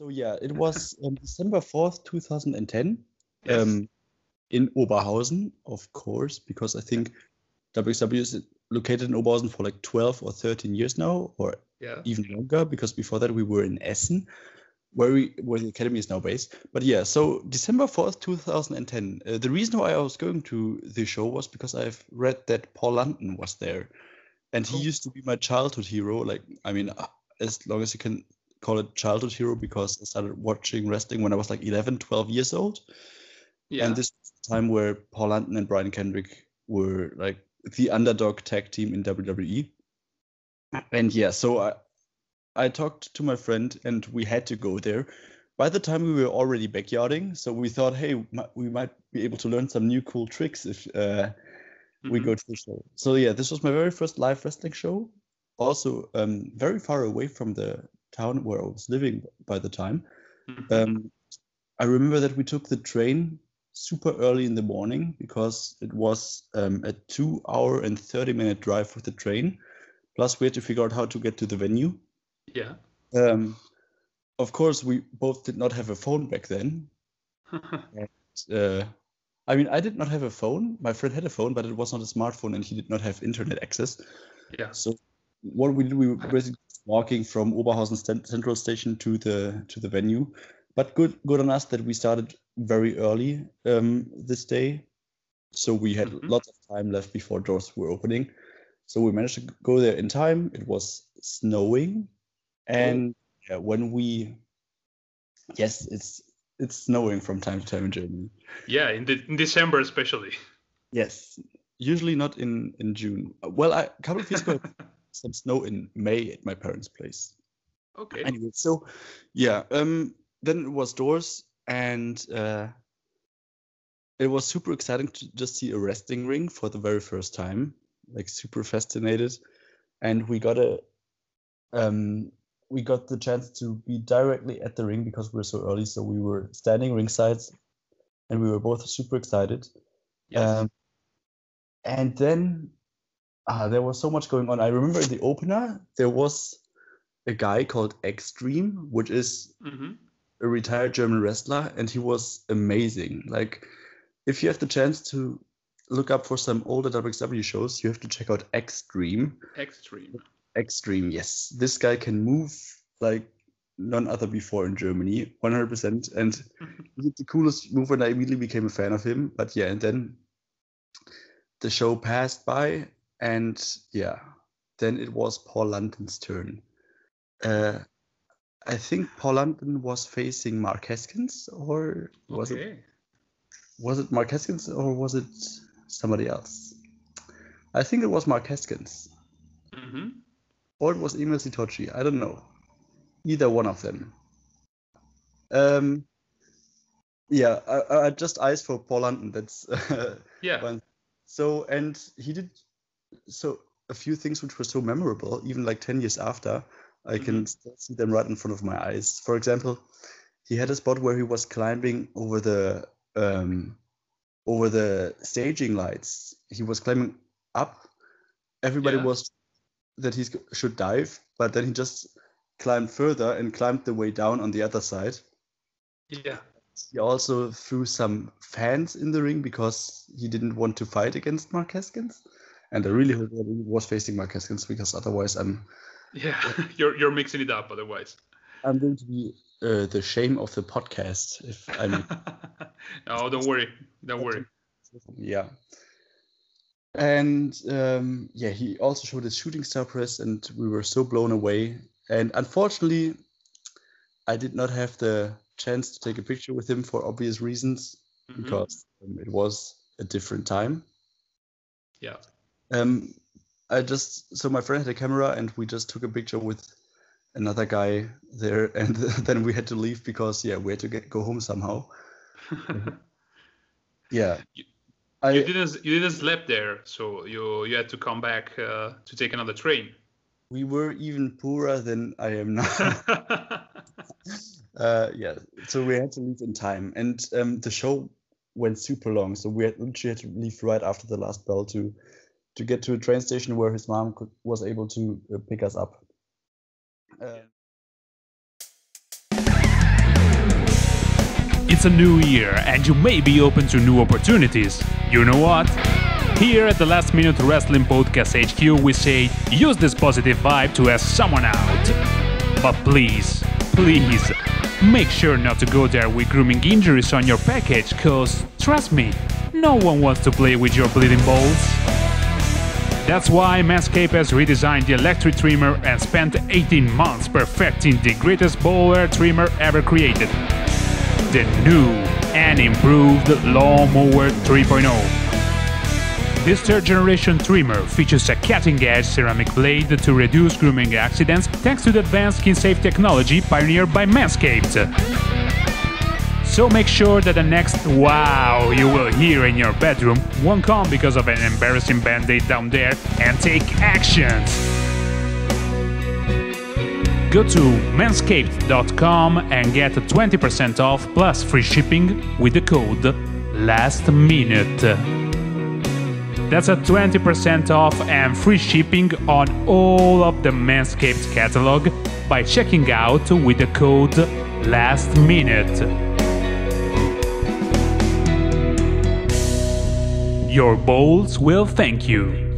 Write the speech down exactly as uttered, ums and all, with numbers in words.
So yeah, it was um, December fourth, two thousand ten, yes. um, in Oberhausen, of course, because I think W X W is located in Oberhausen for like twelve or thirteen years now, or yeah. even longer, because before that we were in Essen, where we where the academy is now based. But yeah, so December fourth, two thousand ten. Uh, the reason why I was going to the show was because I've read that Paul London was there, and he oh. used to be my childhood hero. Like, I mean, as long as you can call it childhood hero, because I started watching wrestling when I was like eleven, twelve years old. Yeah. And this was the time where Paul London and Brian Kendrick were like the underdog tag team in W W E. And yeah, so I, I talked to my friend and we had to go there. By the time we were already backyarding, so we thought, hey, we might be able to learn some new cool tricks if uh, mm-hmm. we go to the show. So yeah, this was my very first live wrestling show. Also um, very far away from the town where I was living by the time. Mm-hmm. Um, I remember that we took the train super early in the morning because it was um, a two hour and thirty minute drive with the train. Plus we had to figure out how to get to the venue. Yeah. Um, of course, we both did not have a phone back then. and, uh, I mean, I did not have a phone. My friend had a phone, but it was not a smartphone and he did not have internet access. Yeah. So what we did, we were basically walking from Oberhausen St- Central Station to the to the venue, but good good on us that we started very early um, this day, so we had mm-hmm. lots of time left before doors were opening. So we managed to go there in time. It was snowing, and oh. yeah, when we yes, it's it's snowing from time to time in Germany. Yeah, in the in December especially. Yes, usually not in, in June. Well, I, a couple of years ago. Some snow in May at my parents' place. Okay. Anyway, so yeah, um, then it was doors, and uh, it was super exciting to just see a wrestling ring for the very first time. Like super fascinated, and we got a, um, we got the chance to be directly at the ring because we were so early. So we were standing ringside, and we were both super excited. Yes. Um, and then. Ah, there was so much going on. I remember in the opener, there was a guy called Xtreme, which is mm-hmm. a retired German wrestler, and he was amazing. Like, if you have the chance to look up for some older W X W shows, you have to check out Xtreme. Xtreme. Xtreme, yes. This guy can move like none other before in Germany, one hundred percent. And he did the coolest move, and I immediately became a fan of him. But yeah, and then the show passed by. And yeah, then it was Paul London's turn. Uh, I think Paul London was facing Mark Haskins, or was okay. it was it Mark Haskins or was it somebody else? I think it was Mark Haskins, mm-hmm. or it was Emil Sitochi. I don't know. Either one of them. Um, yeah, I, I just eyes for Paul London. That's uh, yeah. One. So and he did. So a few things which were so memorable, even like ten years after, I mm-hmm. can still see them right in front of my eyes. For example, he had a spot where he was climbing over the um, over the staging lights. He was climbing up. Everybody yeah. was that he should dive, but then he just climbed further and climbed the way down on the other side. Yeah. He also threw some fans in the ring because he didn't want to fight against Mark Haskins. And I really hope that he was facing Mark Haskins because otherwise I'm... Yeah, you're you're mixing it up otherwise. I'm going to be uh, the shame of the podcast if I'm... No, don't worry. Don't worry. Yeah. And um, yeah, he also showed his shooting star press and we were so blown away. And unfortunately, I did not have the chance to take a picture with him for obvious reasons mm-hmm. because um, it was a different time. Yeah. Um, I just, so my friend had a camera and we just took a picture with another guy there and then we had to leave because, yeah, we had to get, go home somehow. yeah. You, I, you didn't, you didn't sleep there. So you, you had to come back uh, to take another train. We were even poorer than I am now. uh, yeah. So we had to leave in time and um, the show went super long. So we had, she had to leave right after the last bell to, to get to a train station where his mom could, was able to uh, pick us up. Uh, It's a new year and you may be open to new opportunities. You know what? Here at the Last Minute Wrestling Podcast H Q we say use this positive vibe to ask someone out. But please, please, make sure not to go there with grooming injuries on your package, cause trust me, no one wants to play with your bleeding balls. That's why Manscaped has redesigned the electric trimmer and spent eighteen months perfecting the greatest bowler trimmer ever created. The new and improved Lawn Mower three point oh. This third generation trimmer features a cutting-edge ceramic blade to reduce grooming accidents thanks to the advanced skin-safe technology pioneered by Manscaped. So make sure that the next wow you will hear in your bedroom won't come because of an embarrassing band-aid down there, and take actions! Go to manscaped dot com and get twenty percent off plus free shipping with the code LASTMINUTE. That's a twenty percent off and free shipping on all of the Manscaped catalog by checking out with the code LASTMINUTE. Your balls will thank you.